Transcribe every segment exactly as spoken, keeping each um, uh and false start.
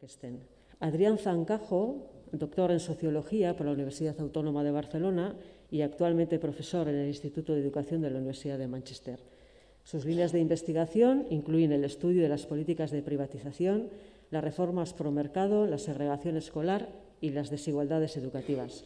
que estén. Adrián Zancajo, doctor en Sociología por la Universidad Autónoma de Barcelona y actualmente profesor en el Instituto de Educación de la Universidad de Manchester. Sus líneas de investigación incluyen el estudio de las políticas de privatización, las reformas pro mercado, la segregación escolar y las desigualdades educativas.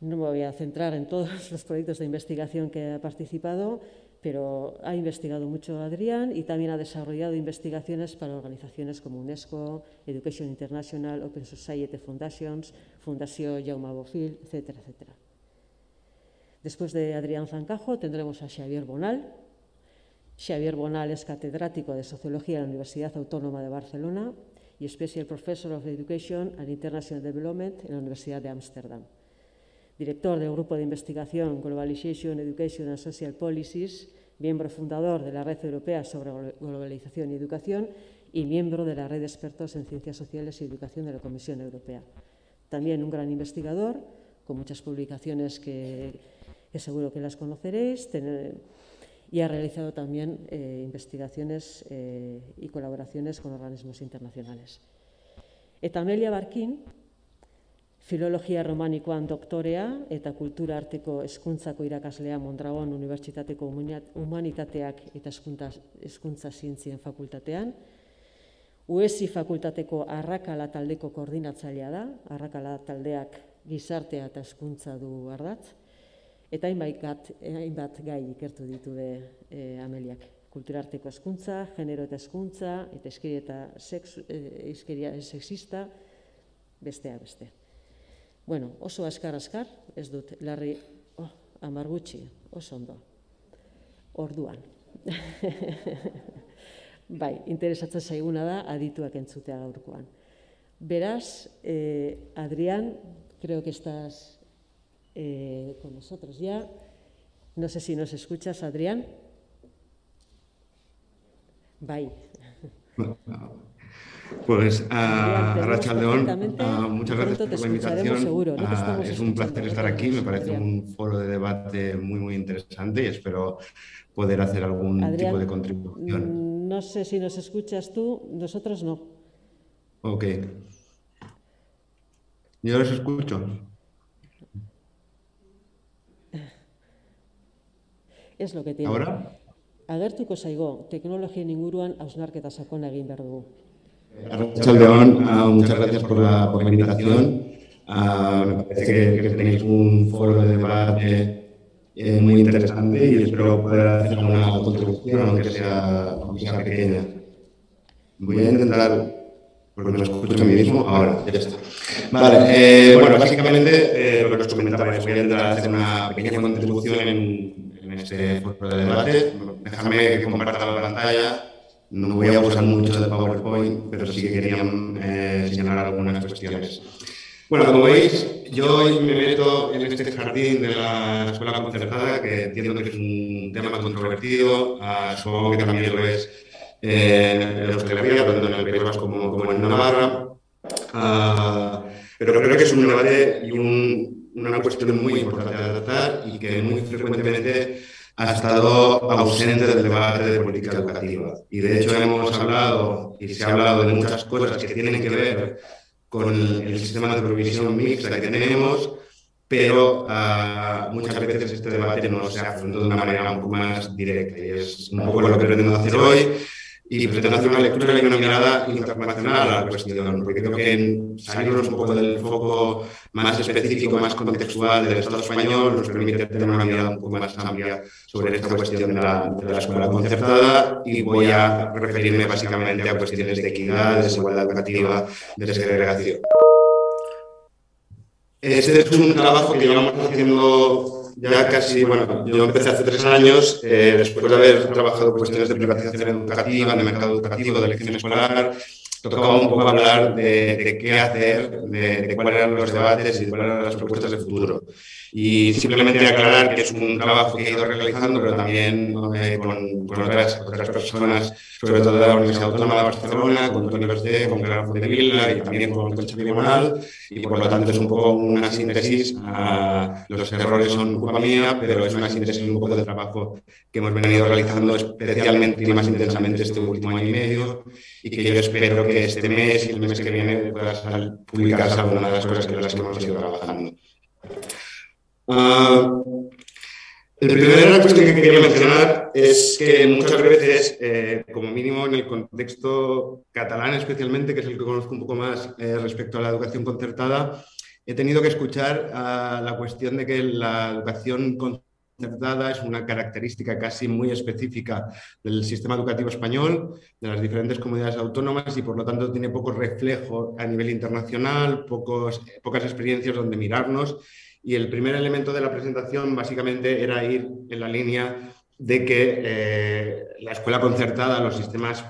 No me voy a centrar en todos los proyectos de investigación que ha participado, pero ha investigado mucho Adrián y también ha desarrollado investigaciones para organizaciones como UNESCO, Education International, Open Society Foundations, Fundación Jaume, etcétera, etcétera. Después de Adrián Zancajo tendremos a Xavier Bonal. Xavier Bonal es catedrático de Sociología en la Universidad Autónoma de Barcelona y Special Professor of Education and International Development en la Universidad de Ámsterdam. Director del Grupo de Investigación Globalization, Education and Social Policies, miembro fundador de la Red Europea sobre Globalización y Educación y miembro de la Red de Expertos en Ciencias Sociales y Educación de la Comisión Europea. También un gran investigador, con muchas publicaciones que, que seguro que las conoceréis, ten, y ha realizado también eh, investigaciones eh, y colaboraciones con organismos internacionales. Etamelia Barquín, Filologia romanikoan doktorea eta kultura arteko hezkuntzako irakaslea Mondragon Unibertsitateko Humanitateak eta Hezkuntza Zientzien Fakultatean. U E S I Fakultateko Arrakala taldeko koordinatzailea da, Arrakala taldeak gizartea eta hezkuntza du ardatz. Eta hainbat gai ikertu ditu be Ameliak. Kultura arteko hezkuntza, genero eta hezkuntza, eta hizkeria sexista, bestea beste. Bueno, oso askar-askar, ez dut, larri, oh, amar gutxi, oso ondo, orduan. Bai, interesatzen zaiguna da, adituak entzutea gaurkoan. Beraz, eh, Adrián, creo que estás eh, con nosotros ya. No sé si nos escuchas, Adrián. Bai. Pues a Rachel León, muchas gracias por la invitación. Seguro, ¿no? Ah, es un placer estar aquí, me parece un foro de debate muy, muy interesante y espero poder hacer algún Adrián, tipo de contribución. No sé si nos escuchas tú, nosotros no. Ok. Yo los escucho. Es lo que tiene. ¿Ahora? Agertuko zaigo, teknologien inguruan hausnarketa sakona egin behar dugu. Rachel León, uh, muchas gracias por la, por la invitación. Uh, me parece que, que tenéis un foro de debate eh, muy interesante y espero poder hacer una contribución, aunque sea, aunque sea pequeña. Voy a intentar, porque me escucho a mí mismo, ahora, ya está. Vale, eh, bueno, básicamente eh, lo que os comentaba es que voy a intentar hacer una pequeña contribución en, en este foro de debate. Déjame que comparta la pantalla. No voy a abusar mucho de PowerPoint, pero sí que querían eh, señalar algunas cuestiones. Bueno, como veis, yo hoy me meto en este jardín de la escuela concertada, que entiendo que es un tema controvertido, uh, supongo que también lo es eh, en hostelería, tanto en el País Vasco como, como en Navarra. Uh, pero creo que es un debate y un, una cuestión muy importante de tratar y que muy frecuentemente ha estado ausente del debate de política educativa. Y de hecho hemos hablado, y se ha hablado de muchas cosas que tienen que ver con el sistema de provisión mixta que tenemos, pero uh, muchas veces este debate no se afronta de una manera un poco más directa. Y es un poco lo que pretendo hacer hoy, y pretendo hacer una lectura y una mirada internacional a la cuestión, porque creo que salirnos un poco del foco más específico, más contextual del Estado español, nos permite tener una mirada un poco más amplia sobre esta cuestión de la, de la escuela concertada, y voy a referirme básicamente a cuestiones de equidad, de desigualdad educativa, de segregación. Este es un trabajo que llevamos haciendo ya casi, bueno, yo empecé hace tres años, eh, después de haber trabajado cuestiones de privatización educativa, de mercado educativo, de elección escolar, tocaba un poco hablar de, de qué hacer, de, de cuáles eran los debates y de cuáles eran las propuestas de futuro. Y simplemente aclarar que es un trabajo que he ido realizando, pero también eh, con, con otras, otras personas, sobre todo de la Universidad Autónoma de Barcelona, con Antonio Osdé, con Clara de Villa y también con Concha de Manal, y por lo tanto es un poco una síntesis. A, los errores son culpa mía, pero es una síntesis un poco del trabajo que hemos venido realizando especialmente y más intensamente este último año y medio, y que yo espero que que este mes y el mes que viene puedas publicarse algunas de las cosas en las que hemos ido trabajando. Uh, el primer cuestión que quería mencionar es que muchas veces, eh, como mínimo en el contexto catalán especialmente, que es el que conozco un poco más eh, respecto a la educación concertada, he tenido que escuchar uh, la cuestión de que la educación concertada es una característica casi muy específica del sistema educativo español, de las diferentes comunidades autónomas y por lo tanto tiene poco reflejo a nivel internacional, pocos, eh, pocas experiencias donde mirarnos. Y el primer elemento de la presentación básicamente era ir en la línea de que eh, la escuela concertada, los sistemas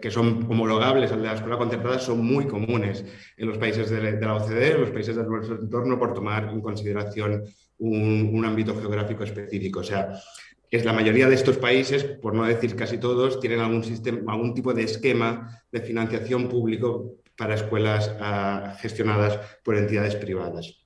que son homologables al de la escuela concertada son muy comunes en los países de, de la O C D E, en los países de nuestro entorno, por tomar en consideración un, un ámbito geográfico específico. O sea, es la mayoría de estos países, por no decir casi todos, tienen algún, sistema, algún tipo de esquema de financiación público para escuelas uh, gestionadas por entidades privadas.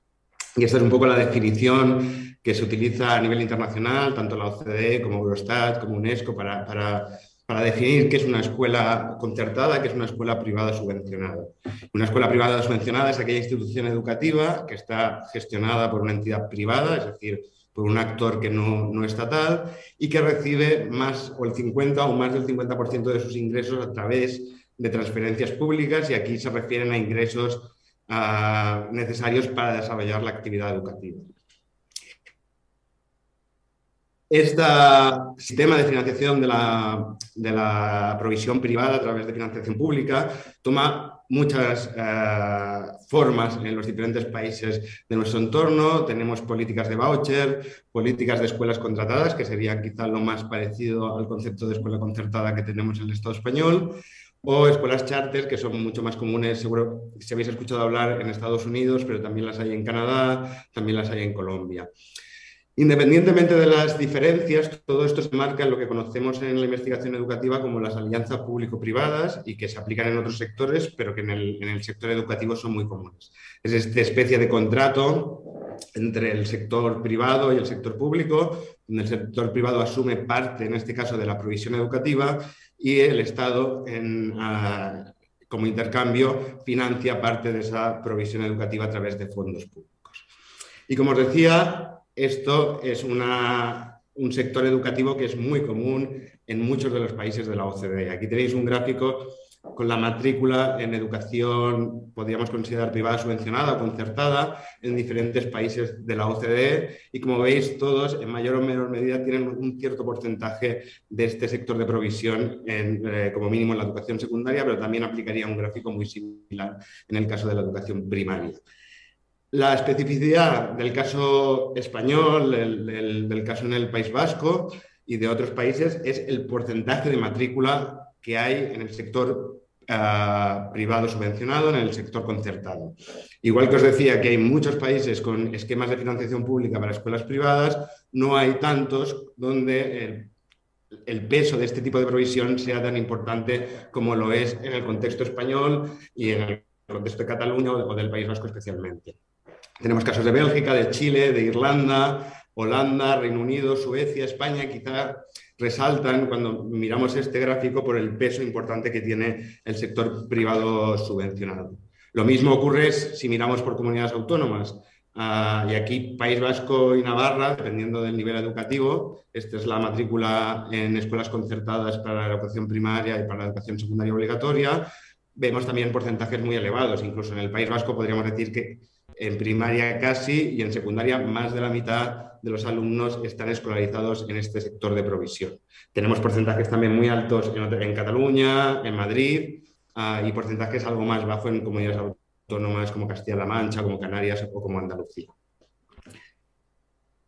Y esta es un poco la definición que se utiliza a nivel internacional, tanto la O C D E como Eurostat, como UNESCO, para, para, para definir qué es una escuela concertada, qué es una escuela privada subvencionada. Una escuela privada subvencionada es aquella institución educativa que está gestionada por una entidad privada, es decir, por un actor que no, no estatal, y que recibe más o el cincuenta o más del cincuenta por ciento de sus ingresos a través de transferencias públicas, y aquí se refieren a ingresos Uh, necesarios para desarrollar la actividad educativa. Este sistema de financiación de la, de la provisión privada a través de financiación pública toma muchas uh, formas en los diferentes países de nuestro entorno. Tenemos políticas de voucher, políticas de escuelas contratadas, que sería quizá lo más parecido al concepto de escuela concertada que tenemos en el Estado español, o escuelas charter, que son mucho más comunes, seguro si habéis escuchado hablar en Estados Unidos, pero también las hay en Canadá, también las hay en Colombia. Independientemente de las diferencias, todo esto se marca en lo que conocemos en la investigación educativa como las alianzas público-privadas, y que se aplican en otros sectores, pero que en el, en el sector educativo son muy comunes. Es esta especie de contrato entre el sector privado y el sector público, donde el sector privado asume parte, en este caso, de la provisión educativa, y el Estado, en, uh, como intercambio, financia parte de esa provisión educativa a través de fondos públicos. Y como os decía, esto es una, un sector educativo que es muy común en muchos de los países de la O C D E. Aquí tenéis un gráfico con la matrícula en educación, podríamos considerar privada subvencionada o concertada, en diferentes países de la O C D E, y como veis todos en mayor o menor medida tienen un cierto porcentaje de este sector de provisión en, eh, como mínimo en la educación secundaria, pero también aplicaría un gráfico muy similar en el caso de la educación primaria. La especificidad del caso español, el, el, del caso en el País Vasco y de otros países es el porcentaje de matrícula que hay en el sector uh, privado subvencionado, en el sector concertado. Igual que os decía que hay muchos países con esquemas de financiación pública para escuelas privadas, no hay tantos donde el, el peso de este tipo de provisión sea tan importante como lo es en el contexto español y en el contexto de Cataluña o del País Vasco especialmente. Tenemos casos de Bélgica, de Chile, de Irlanda, Holanda, Reino Unido, Suecia, España, quizá resaltan cuando miramos este gráfico por el peso importante que tiene el sector privado subvencionado. Lo mismo ocurre si miramos por comunidades autónomas. Ah, y aquí País Vasco y Navarra, dependiendo del nivel educativo, esta es la matrícula en escuelas concertadas para la educación primaria y para la educación secundaria obligatoria, vemos también porcentajes muy elevados. Incluso en el País Vasco podríamos decir que en primaria casi y en secundaria más de la mitad de los alumnos están escolarizados en este sector de provisión. Tenemos porcentajes también muy altos en, en Cataluña, en Madrid, uh, y porcentajes algo más bajo en comunidades autónomas como Castilla-La Mancha, como Canarias o como Andalucía.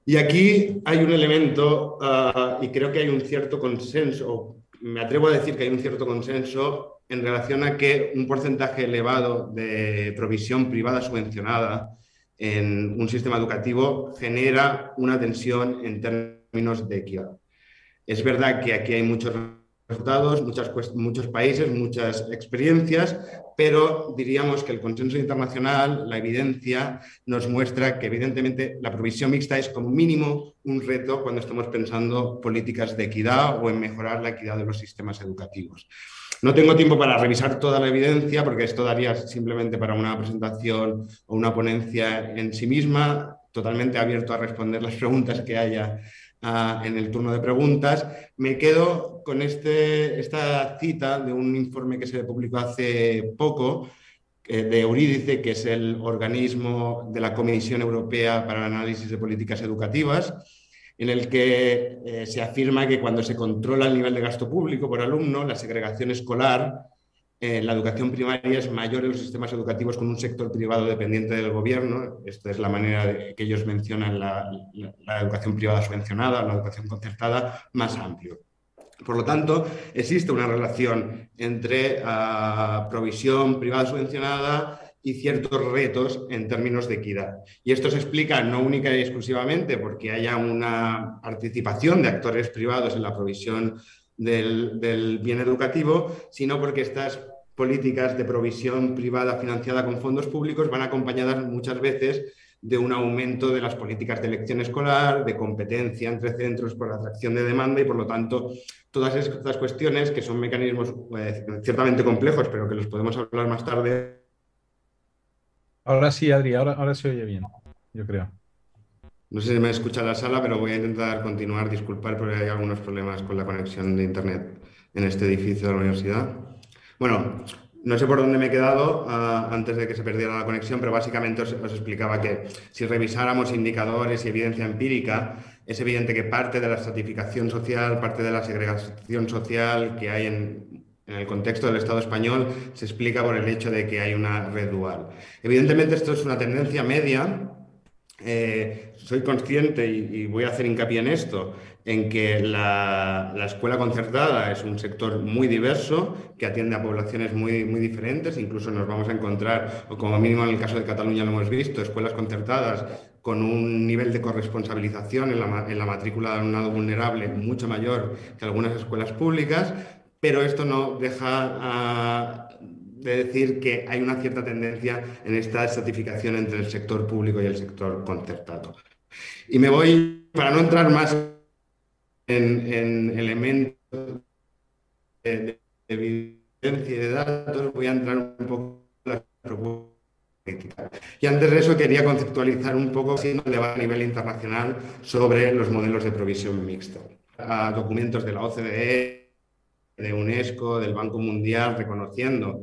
Y aquí hay un elemento, uh, y creo que hay un cierto consenso, me atrevo a decir que hay un cierto consenso en relación a que un porcentaje elevado de provisión privada subvencionada en un sistema educativo genera una tensión en términos de equidad. Es verdad que aquí hay muchos resultados, muchas, muchos países, muchas experiencias, pero diríamos que el consenso internacional, la evidencia, nos muestra que evidentemente la provisión mixta es como mínimo un reto cuando estamos pensando políticas de equidad o en mejorar la equidad de los sistemas educativos. No tengo tiempo para revisar toda la evidencia porque esto daría simplemente para una presentación o una ponencia en sí misma, totalmente abierto a responder las preguntas que haya uh, en el turno de preguntas. Me quedo con este, esta cita de un informe que se publicó hace poco de Eurídice, que es el organismo de la Comisión Europea para el Análisis de Políticas Educativas, en el que eh, se afirma que cuando se controla el nivel de gasto público por alumno, la segregación escolar en eh, la educación primaria es mayor en los sistemas educativos con un sector privado dependiente del gobierno. Esta es la manera de que ellos mencionan la, la, la educación privada subvencionada, la educación concertada más amplio. Por lo tanto, existe una relación entre uh, provisión privada subvencionada y ciertos retos en términos de equidad. Y esto se explica no única y exclusivamente porque haya una participación de actores privados en la provisión del, del bien educativo, sino porque estas políticas de provisión privada financiada con fondos públicos van acompañadas muchas veces de un aumento de las políticas de elección escolar, de competencia entre centros por atracción de demanda y, por lo tanto, todas estas cuestiones, que son mecanismos eh, ciertamente complejos, pero que los podemos hablar más tarde. Ahora sí, Adri, ahora, ahora se oye bien, yo creo. No sé si me escucha la sala, pero voy a intentar continuar, disculpar, porque hay algunos problemas con la conexión de Internet en este edificio de la universidad. Bueno, no sé por dónde me he quedado uh, antes de que se perdiera la conexión, pero básicamente os, os explicaba que si revisáramos indicadores y evidencia empírica, es evidente que parte de la estratificación social, parte de la segregación social que hay en, en el contexto del Estado español se explica por el hecho de que hay una red dual. Evidentemente esto es una tendencia media. Eh, soy consciente, y, y voy a hacer hincapié en esto, en que la, la escuela concertada es un sector muy diverso que atiende a poblaciones muy, muy diferentes. Incluso nos vamos a encontrar, o como mínimo en el caso de Cataluña lo hemos visto, escuelas concertadas con un nivel de corresponsabilización en la, en la matrícula de alumnado vulnerable mucho mayor que algunas escuelas públicas, pero esto no deja Uh, de decir que hay una cierta tendencia en esta estratificación entre el sector público y el sector concertado. Y me voy, para no entrar más en, en elementos de, de evidencia y de datos, voy a entrar un poco en las propuestas políticas. Y antes de eso quería conceptualizar un poco a nivel internacional sobre los modelos de provisión mixta. A documentos de la O C D E, de UNESCO, del Banco Mundial, reconociendo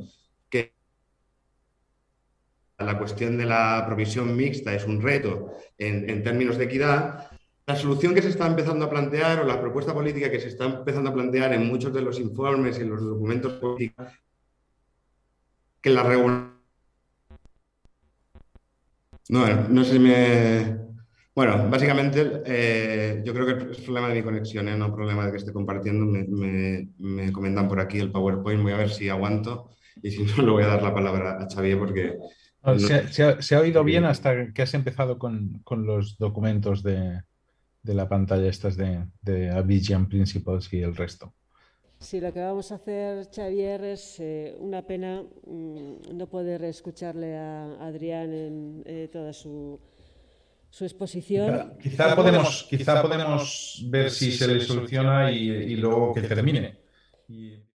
la cuestión de la provisión mixta es un reto en, en términos de equidad. La solución que se está empezando a plantear, o la propuesta política que se está empezando a plantear en muchos de los informes y en los documentos políticos, que la regulación... No, no sé si me... Bueno, básicamente eh, yo creo que es problema de mi conexión, ¿eh? No problema de que esté compartiendo. Me, me, me comentan por aquí el PowerPoint, voy a ver si aguanto, y si no le voy a dar la palabra a Xavier porque... Se ha, se, ha, se ha oído bien hasta que has empezado con, con los documentos de, de la pantalla estas de, de Abidjan Principles y el resto. Sí, lo que vamos a hacer, Xavier, es eh, una pena mmm, no poder escucharle a Adrián en eh, toda su, su exposición. Quizá, quizá, podemos, quizá podemos ver si se le soluciona y, y luego que termine. Y...